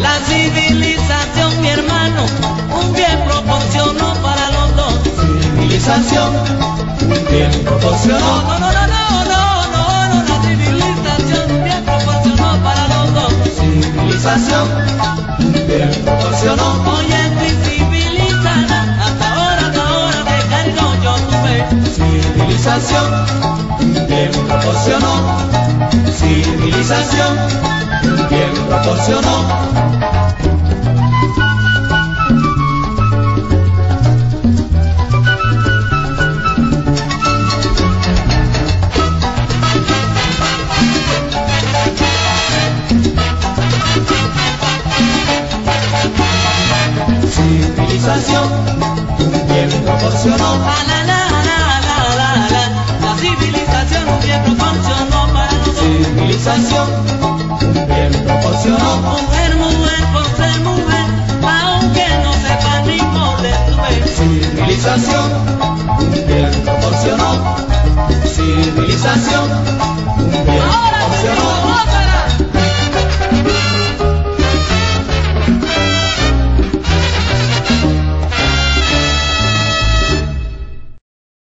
La civilización, mi hermano, un bien proporcionó para los dos. Civilización, un bien proporcionó. No, no, no, no, no, no, no. La civilización, un bien proporcionó para los dos. Civilización, un bien proporcionó. Oye, civilizada, hasta ahora te cargo yo tu fe. Civilización, un bien proporcionó. Civilización, un bien proporcionó. Civilización, un bien proporcionó. La, la, la, la, la, la. La civilización, un bien proporcionó para nosotros. Civilización, un bien proporcionó.